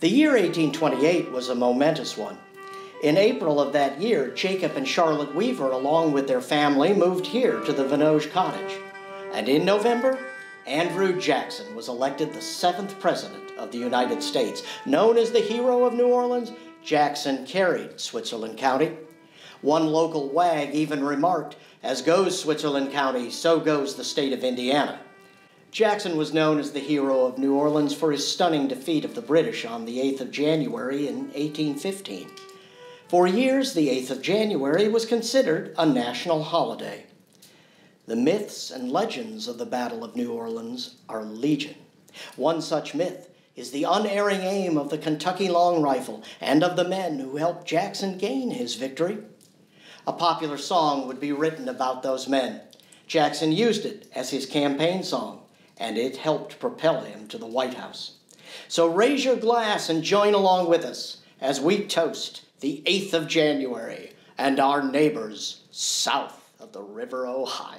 The year 1828 was a momentous one. In April of that year, Jacob and Charlotte Weaver, along with their family, moved here to the Vinoge cottage. And in November, Andrew Jackson was elected the 7th President of the United States. Known as the hero of New Orleans, Jackson carried Switzerland County. One local wag even remarked, "As goes Switzerland County, so goes the state of Indiana." Jackson was known as the hero of New Orleans for his stunning defeat of the British on the 8th of January in 1815. For years, the 8th of January was considered a national holiday. The myths and legends of the Battle of New Orleans are legion. One such myth is the unerring aim of the Kentucky Long Rifle and of the men who helped Jackson gain his victory. A popular song would be written about those men. Jackson used it as his campaign song, and it helped propel him to the White House. So raise your glass and join along with us as we toast the 8th of January and our neighbors south of the River Ohio.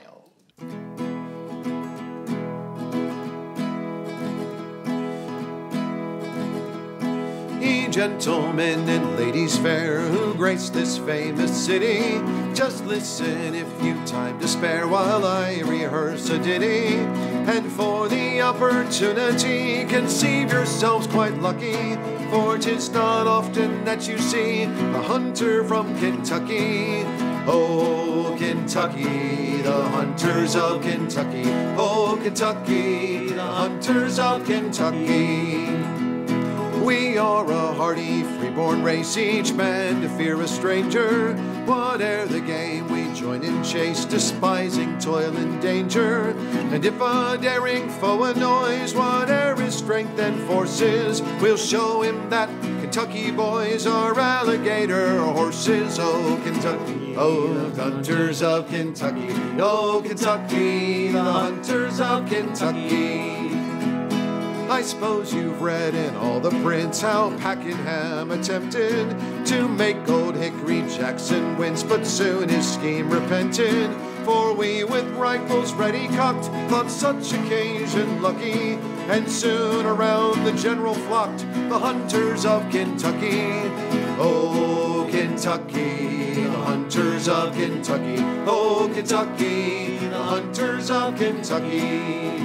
Ye gentlemen and ladies fair who grace this famous city, just listen if you've time to spare while I rehearse a ditty. And for the opportunity, conceive yourselves quite lucky, for 'tis not often that you see a hunter from Kentucky. Oh, Kentucky, the hunters of Kentucky. Oh, Kentucky, the hunters of Kentucky. We are a hardy, free-born race, each man to fear a stranger. Whate'er the game, we join in chase, despising toil and danger. And if a daring foe annoys, whate'er his strength and force is, we'll show him that Kentucky boys are alligator horses. Oh, Kentucky, oh, the hunters of Kentucky. Oh, Kentucky, the hunters of Kentucky. I suppose you've read in all the prints how Pakenham attempted to make old Hickory Jackson wince, but soon his scheme repented. For we with rifles ready cocked thought such occasion lucky, and soon around the general flocked the hunters of Kentucky. Oh, Kentucky, the hunters of Kentucky. Oh, Kentucky, the hunters of Kentucky.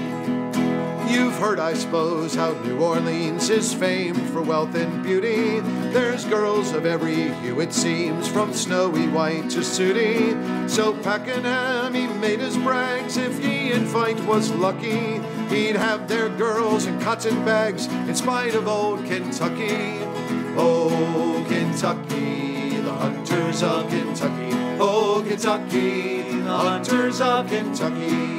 You've heard, I suppose, how New Orleans is famed for wealth and beauty. There's girls of every hue, it seems, from snowy white to sooty. So Pakenham, he made his brags, if ye in fight was lucky, he'd have their girls in cotton bags, in spite of old Kentucky. Oh, Kentucky, the hunters of Kentucky. Oh, Kentucky, the hunters of Kentucky.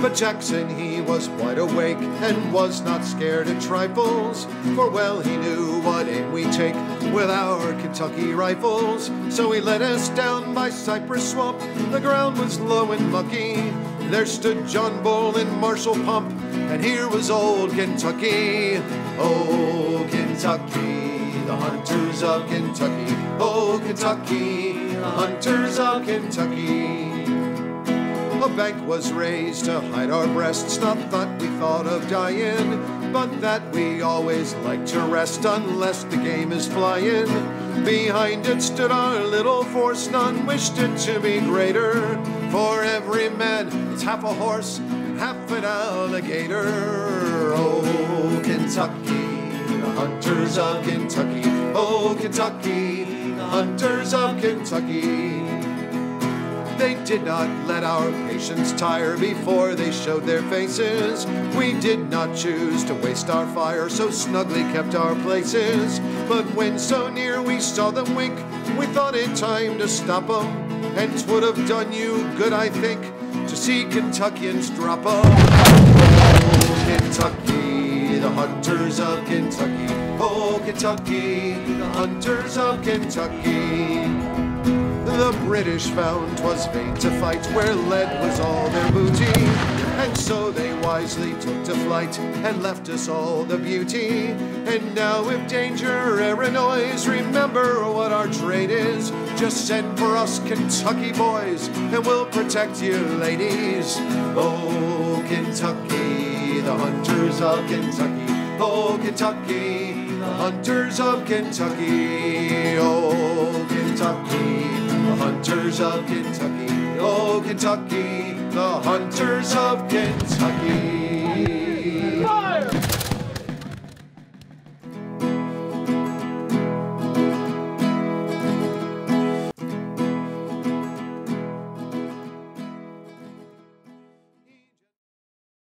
But Jackson, he was wide awake and was not scared of trifles, for well he knew what aim we take with our Kentucky rifles. So he led us down by Cypress swamp, the ground was low and mucky. There stood John Bull and Marshall Pump, and here was old Kentucky. Oh, Kentucky, the hunters of Kentucky. Oh, Kentucky, the hunters of Kentucky. A bank was raised to hide our breasts, not that we thought of dying, but that we always like to rest unless the game is flying. Behind it stood our little force, none wished it to be greater, for every man is half a horse and half an alligator. Oh, Kentucky, the hunters of Kentucky. Oh, Kentucky, the hunters of Kentucky. They did not let our patience tire before they showed their faces. We did not choose to waste our fire, so snugly kept our places. But when so near we saw them wink, we thought it time to stop them. And 'twould have done you good, I think, to see Kentuckians drop 'em. Oh, Kentucky, the hunters of Kentucky. Oh, Kentucky, the hunters of Kentucky. The British found 'twas vain to fight where lead was all their booty, and so they wisely took to flight and left us all the beauty. And now if danger e'er annoys, remember what our trade is. Just send for us Kentucky boys, and we'll protect you ladies. Oh, Kentucky, the hunters of Kentucky. oh Kentucky, the hunters of Kentucky, oh Kentucky, the hunters of Kentucky, oh Kentucky, the hunters of Kentucky.